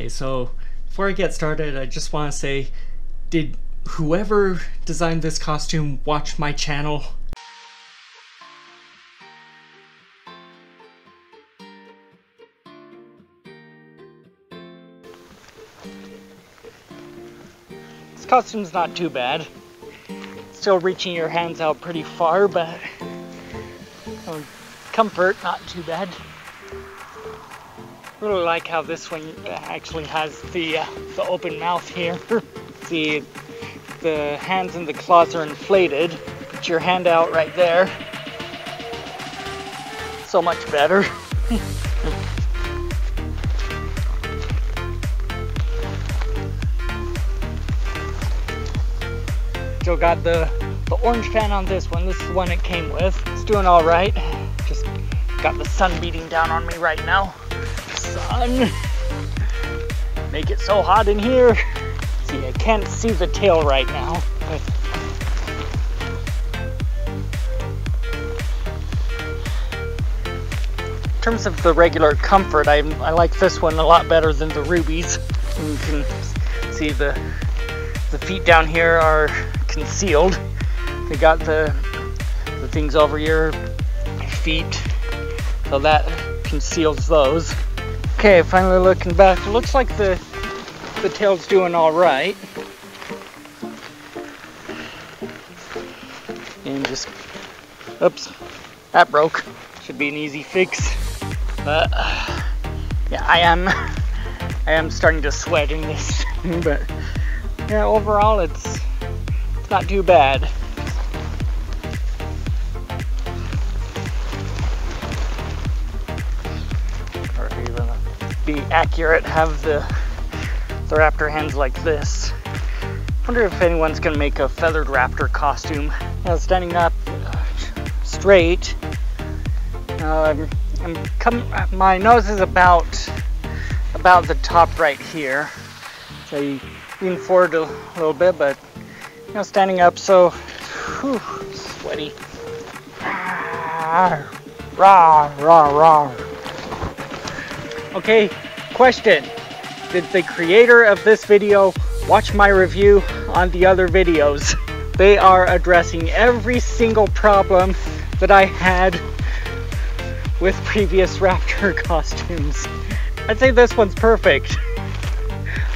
Okay, so before I get started, I just want to say, did whoever designed this costume watch my channel? This costume's not too bad. Still reaching your hands out pretty far, but comfort, not too bad. Really like how this one actually has the open mouth here. See, the hands and the claws are inflated. Put your hand out right there. So much better. Still got the orange fan on this one. This is the one it came with. It's doing all right. Just got the sun beating down on me right now. Sun, make it so hot in here. See, I can't see the tail right now. In terms of the regular comfort, I like this one a lot better than the Rubies. You can see the feet down here are concealed. They got the things over your feet, so that conceals those. Okay, finally looking back. It looks like the tail's doing all right. And just, oops, that broke. Should be an easy fix. But yeah, I am starting to sweat in this. But yeah, overall it's not too bad. Accurate, have the raptor hands like this. Wonder if anyone's gonna make a feathered raptor costume. Now standing up straight, my nose is about the top right here. So you lean forward a little bit, but you know, standing up, so whew, sweaty. Ah, rah, rah, rah. Okay, question. Did the creator of this video watch my review on the other videos? They are addressing every single problem that I had with previous raptor costumes. I'd say this one's perfect.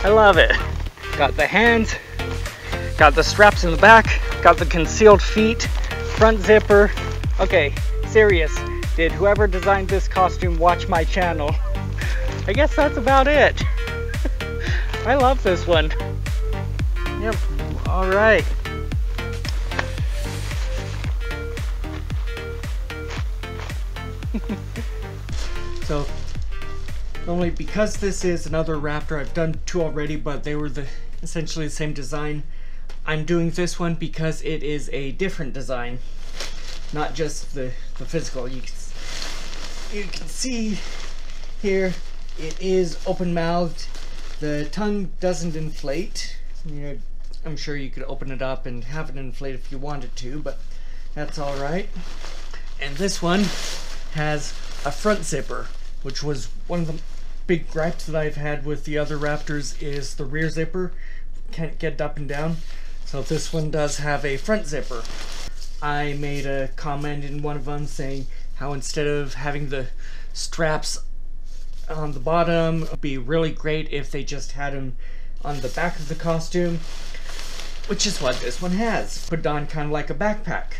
I love it. Got the hands, got the straps in the back, got the concealed feet, front zipper. Okay, serious. Did whoever designed this costume watch my channel? I guess that's about it. I love this one. Yep, all right. So, only because this is another raptor, I've done two already, but they were essentially the same design. I'm doing this one because it is a different design, not just the physical. You can see here, it is open-mouthed. The tongue doesn't inflate. You know, I'm sure you could open it up and have it inflate if you wanted to, but that's all right. And this one has a front zipper, which was one of the big gripes that I've had with the other raptors is the rear zipper. Can't get it up and down. So this one does have a front zipper. I made a comment in one of them saying how instead of having the straps on the bottom, it'd be really great if they just had them on the back of the costume, which is what this one has. Put it on kind of like a backpack,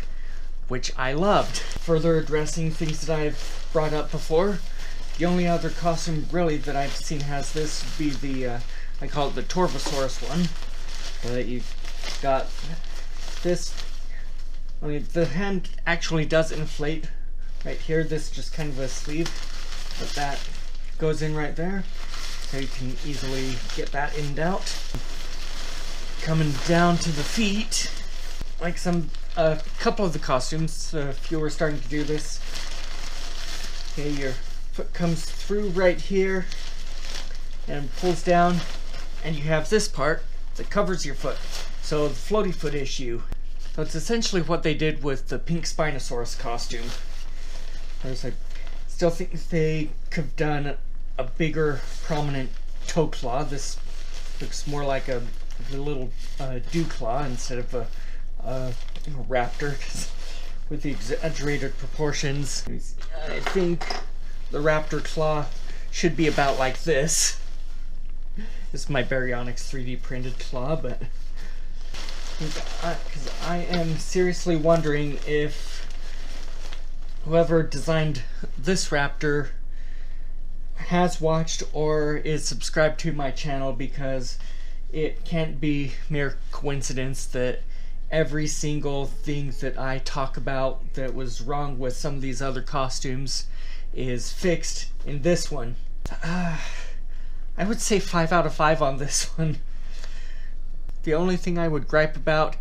which I loved. Further addressing things that I've brought up before, the only other costume really that I've seen has this would be the, I call it the Torvosaurus one. But you've got this, I mean, the hand actually does inflate right here. This is just kind of a sleeve, but that goes in right there, so you can easily get that in and out. Coming down to the feet, like a couple of the costumes, if you were starting to do this, okay, your foot comes through right here and pulls down, and you have this part that covers your foot, so the floaty foot issue. So it's essentially what they did with the pink Spinosaurus costume. There's a still think they could have done a bigger prominent toe claw. This looks more like a little dew claw instead of a raptor, cause with the exaggerated proportions. I think the raptor claw should be about like this. This is my Baryonyx 3D printed claw, but because I am seriously wondering if whoever designed this raptor has watched or is subscribed to my channel, because it can't be mere coincidence that every single thing that I talk about that was wrong with some of these other costumes is fixed in this one. I would say 5 out of 5 on this one. The only thing I would gripe about,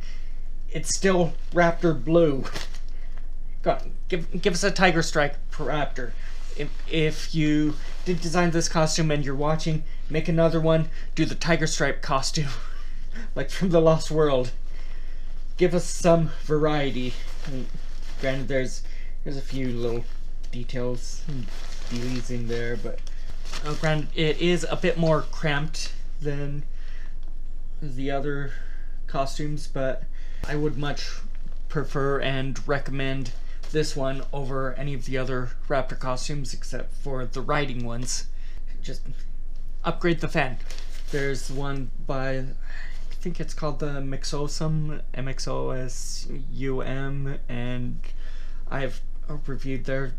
it's still Raptor Blue. Go on, give us a Tiger Strike per Raptor. If you did design this costume and you're watching, make another one, do the Tiger Stripe costume, like from The Lost World. Give us some variety. And granted, there's a few little details and dealies in there, but granted, it is a bit more cramped than the other costumes, but I would much prefer and recommend this one over any of the other raptor costumes except for the riding ones. Just upgrade the fan. There's one by, I think it's called the Mixosum, MXOSUM, and I've reviewed their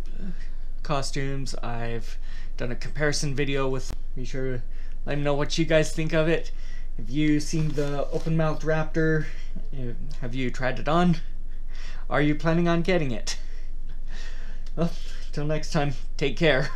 costumes. I've done a comparison video with. Be sure to let me know what you guys think of it. Have you seen the open-mouthed raptor? Have you tried it on? Are you planning on getting it? Well, till next time, take care.